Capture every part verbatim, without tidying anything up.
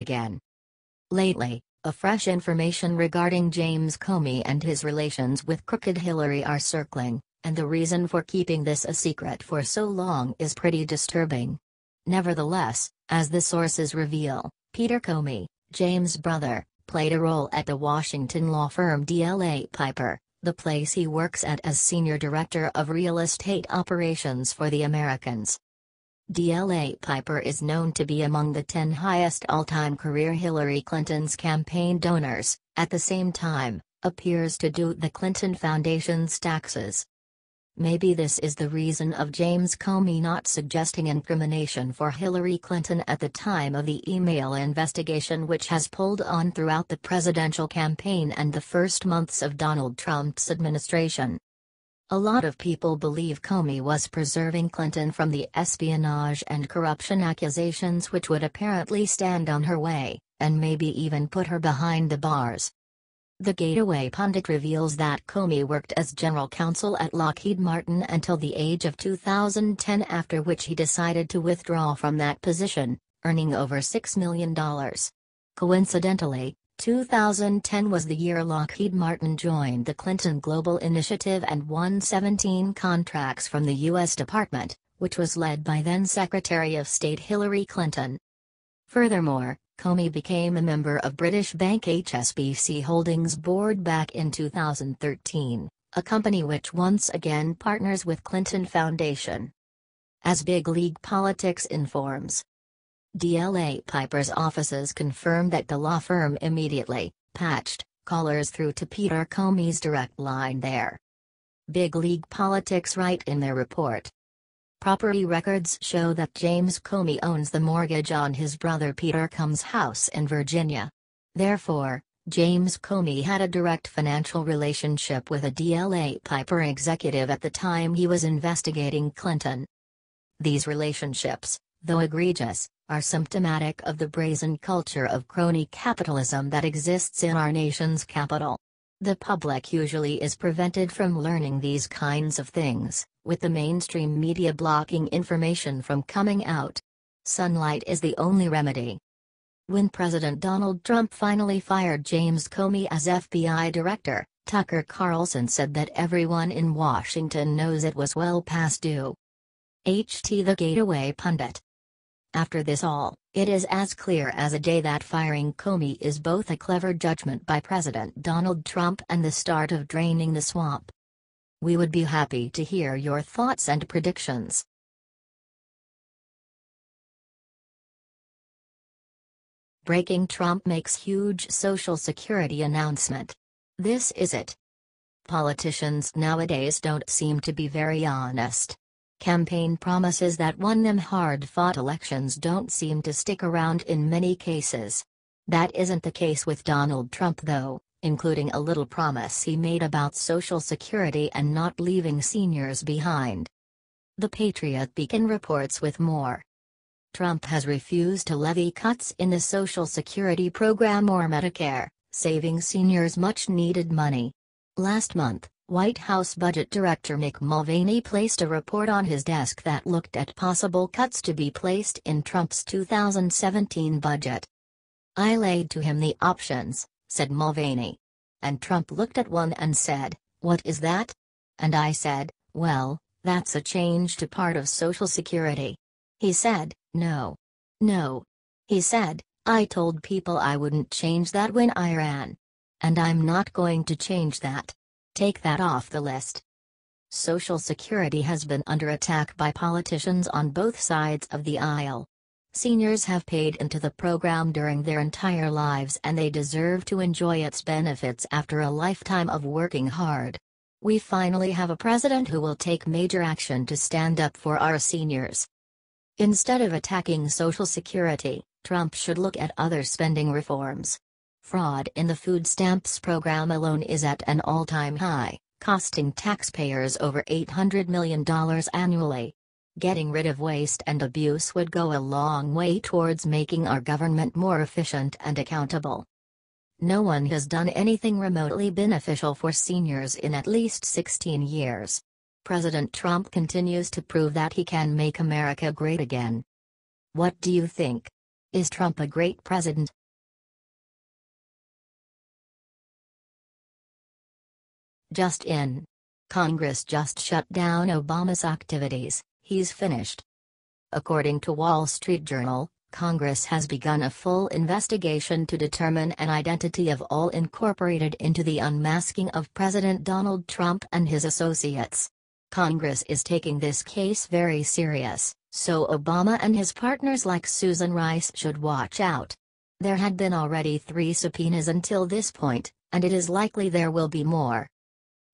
again. Lately, a fresh information regarding James Comey and his relations with Crooked Hillary are circling, and the reason for keeping this a secret for so long is pretty disturbing. Nevertheless, as the sources reveal, Peter Comey, James' brother, played a role at the Washington law firm D L A Piper, the place he works at as Senior Director of Real Estate Operations for the Americans. D L A Piper is known to be among the ten highest all-time career Hillary Clinton's campaign donors, at the same time, appears to do the Clinton Foundation's taxes. Maybe this is the reason of James Comey not suggesting incrimination for Hillary Clinton at the time of the email investigation, which has pulled on throughout the presidential campaign and the first months of Donald Trump's administration. A lot of people believe Comey was preserving Clinton from the espionage and corruption accusations which would apparently stand on her way, and maybe even put her behind the bars. The Gateway Pundit reveals that Comey worked as general counsel at Lockheed Martin until the age of two thousand ten, after which he decided to withdraw from that position, earning over six million dollars. Coincidentally, two thousand ten was the year Lockheed Martin joined the Clinton Global Initiative and won seventeen contracts from the U S Department, which was led by then-Secretary of State Hillary Clinton. Furthermore, Comey became a member of British bank H S B C Holdings board back in two thousand thirteen, a company which once again partners with Clinton Foundation. As Big League Politics informs, D L A Piper's offices confirmed that the law firm immediately patched callers through to Peter Comey's direct line there. Big League Politics write in their report, "Property records show that James Comey owns the mortgage on his brother Peter Comey's house in Virginia. Therefore, James Comey had a direct financial relationship with a D L A Piper executive at the time he was investigating Clinton. These relationships, though egregious, are symptomatic of the brazen culture of crony capitalism that exists in our nation's capital. The public usually is prevented from learning these kinds of things, with the mainstream media blocking information from coming out. Sunlight is the only remedy." When President Donald Trump finally fired James Comey as F B I director, Tucker Carlson said that everyone in Washington knows it was well past due. H T The Gateway Pundit. After this all, it is as clear as a day that firing Comey is both a clever judgment by President Donald Trump and the start of draining the swamp. We would be happy to hear your thoughts and predictions. Breaking: Trump makes huge Social Security announcement. This is it. Politicians nowadays don't seem to be very honest. Campaign promises that won them hard-fought elections don't seem to stick around in many cases. That isn't the case with Donald Trump, though, including a little promise he made about Social Security and not leaving seniors behind. The Patriot Beacon reports with more. Trump has refused to levy cuts in the Social Security program or Medicare, saving seniors much-needed money. Last month, White House Budget Director Mick Mulvaney placed a report on his desk that looked at possible cuts to be placed in Trump's two thousand seventeen budget. "I laid to him the options," said Mulvaney. "And Trump looked at one and said, 'What is that?' And I said, 'Well, that's a change to part of Social Security.' He said, 'No. No.' He said, 'I told people I wouldn't change that when I ran. And I'm not going to change that. Take that off the list.'" Social Security has been under attack by politicians on both sides of the aisle. Seniors have paid into the program during their entire lives and they deserve to enjoy its benefits after a lifetime of working hard. We finally have a president who will take major action to stand up for our seniors. Instead of attacking Social Security, Trump should look at other spending reforms. Fraud in the food stamps program alone is at an all-time high, costing taxpayers over eight hundred million dollars annually. Getting rid of waste and abuse would go a long way towards making our government more efficient and accountable. No one has done anything remotely beneficial for seniors in at least sixteen years. President Trump continues to prove that he can make America great again. What do you think? Is Trump a great president? Just in. Congress just shut down Obama's activities, he's finished. According to Wall Street Journal, Congress has begun a full investigation to determine an identity of all incorporated into the unmasking of President Donald Trump and his associates. Congress is taking this case very serious, so Obama and his partners like Susan Rice should watch out. There had been already three subpoenas until this point, and it is likely there will be more.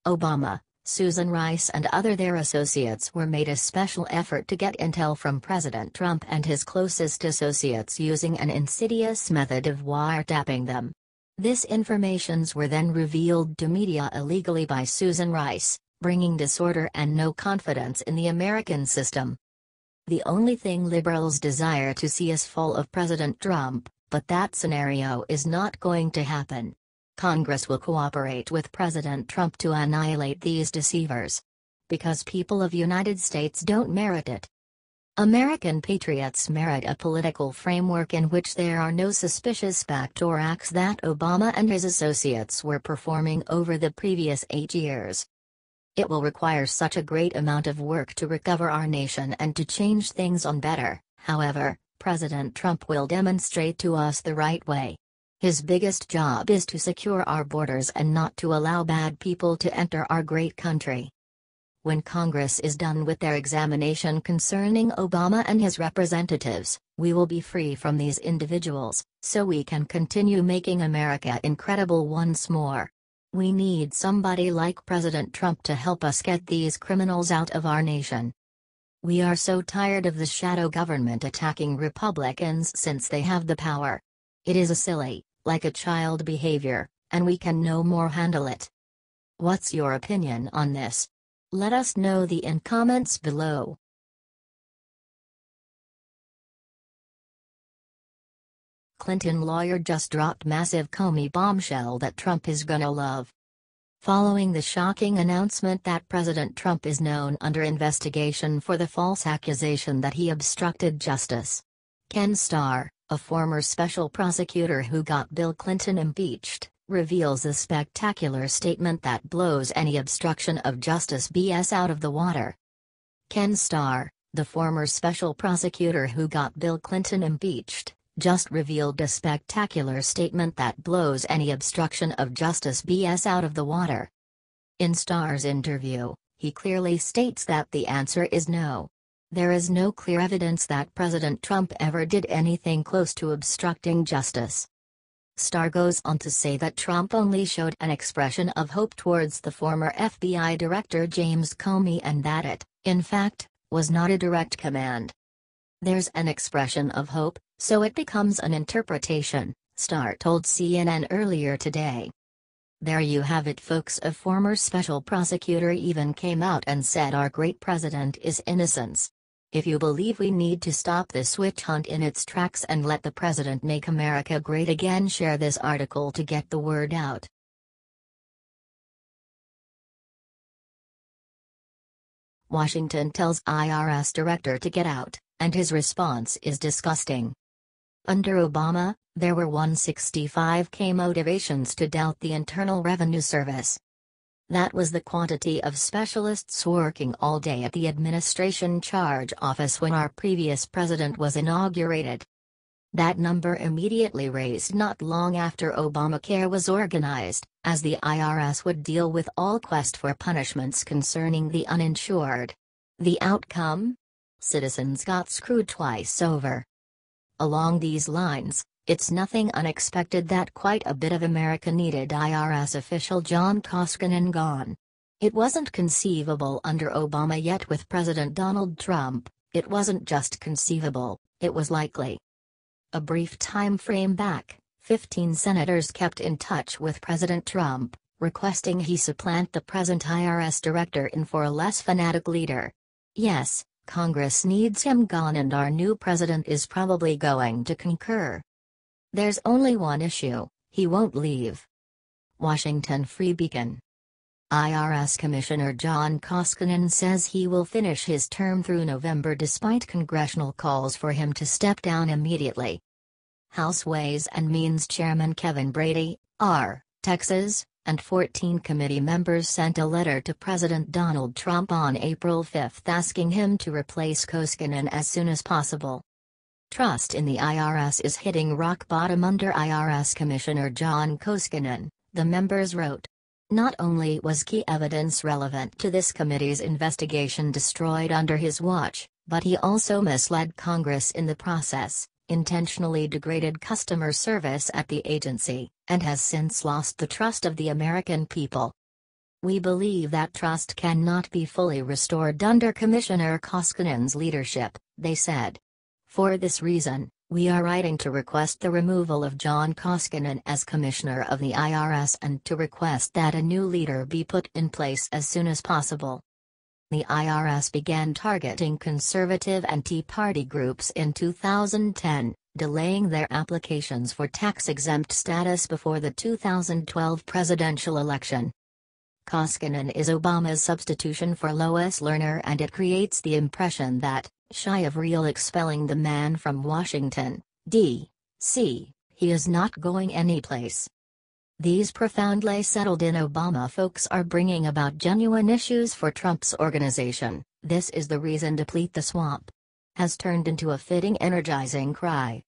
Obama, Susan Rice and other their associates were made a special effort to get intel from President Trump and his closest associates using an insidious method of wiretapping them. This informations were then revealed to media illegally by Susan Rice, bringing disorder and no confidence in the American system. The only thing liberals desire to see is fall of President Trump, but that scenario is not going to happen. Congress will cooperate with President Trump to annihilate these deceivers. Because people of United States don't merit it. American patriots merit a political framework in which there are no suspicious backdoor acts that Obama and his associates were performing over the previous eight years. It will require such a great amount of work to recover our nation and to change things on better, however, President Trump will demonstrate to us the right way. His biggest job is to secure our borders and not to allow bad people to enter our great country. When Congress is done with their examination concerning Obama and his representatives, we will be free from these individuals, so we can continue making America incredible once more. We need somebody like President Trump to help us get these criminals out of our nation. We are so tired of the shadow government attacking Republicans since they have the power. It is a silly, like a child behavior, and we can no more handle it. What's your opinion on this? Let us know the in comments below. Clinton lawyer just dropped massive Comey bombshell that Trump is gonna love. Following the shocking announcement that President Trump is known under investigation for the false accusation that he obstructed justice. Ken Starr, a former special prosecutor who got Bill Clinton impeached, reveals a spectacular statement that blows any obstruction of justice B S out of the water. Ken Starr, the former special prosecutor who got Bill Clinton impeached, just revealed a spectacular statement that blows any obstruction of justice B S out of the water. In Starr's interview, he clearly states that the answer is no. There is no clear evidence that President Trump ever did anything close to obstructing justice. Starr goes on to say that Trump only showed an expression of hope towards the former F B I Director James Comey and that it, in fact, was not a direct command. There's an expression of hope, so it becomes an interpretation, Starr told C N N earlier today. There you have it folks, a former special prosecutor even came out and said our great president is innocent. If you believe we need to stop this witch hunt in its tracks and let the president make America great again, share this article to get the word out. Washington tells I R S director to get out, and his response is disgusting. Under Obama, there were one hundred sixty-five K motivations to doubt the Internal Revenue Service. That was the quantity of specialists working all day at the Administration Charge Office when our previous president was inaugurated. That number immediately raised not long after Obamacare was organized, as the I R S would deal with all quest for punishments concerning the uninsured. The outcome? Citizens got screwed twice over. Along these lines, it's nothing unexpected that quite a bit of America needed I R S official John Koskinen gone. It wasn't conceivable under Obama, yet with President Donald Trump, it wasn't just conceivable, it was likely. A brief time frame back, fifteen senators kept in touch with President Trump, requesting he supplant the present I R S director in for a less fanatic leader. Yes, Congress needs him gone and our new president is probably going to concur. There's only one issue, he won't leave. Washington Free Beacon. I R S Commissioner John Koskinen says he will finish his term through November despite congressional calls for him to step down immediately. House Ways and Means Chairman Kevin Brady, R, Texas, and fourteen committee members sent a letter to President Donald Trump on April fifth asking him to replace Koskinen as soon as possible. Trust in the I R S is hitting rock bottom under I R S Commissioner John Koskinen, the members wrote. Not only was key evidence relevant to this committee's investigation destroyed under his watch, but he also misled Congress in the process, intentionally degraded customer service at the agency, and has since lost the trust of the American people. We believe that trust cannot be fully restored under Commissioner Koskinen's leadership, they said. For this reason, we are writing to request the removal of John Koskinen as Commissioner of the I R S and to request that a new leader be put in place as soon as possible. The I R S began targeting conservative and Tea Party groups in two thousand ten, delaying their applications for tax-exempt status before the two thousand twelve presidential election. Koskinen is Obama's substitution for Lois Lerner, and it creates the impression that, shy of real expelling the man from Washington, D C, he is not going anyplace. These profoundly settled-in Obama folks are bringing about genuine issues for Trump's organization. This is the reason deplete the swamp. Has turned into a fitting, energizing cry.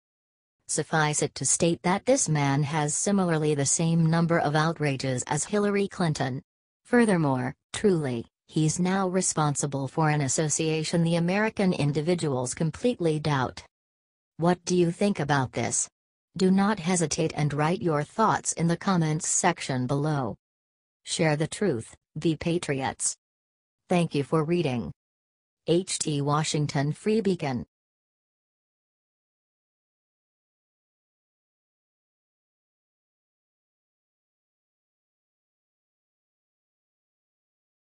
Suffice it to state that this man has similarly the same number of outrages as Hillary Clinton. Furthermore, truly, he's now responsible for an association the American individuals completely doubt. What do you think about this? Do not hesitate and write your thoughts in the comments section below. Share the truth, be patriots. Thank you for reading. H T Washington Free Beacon.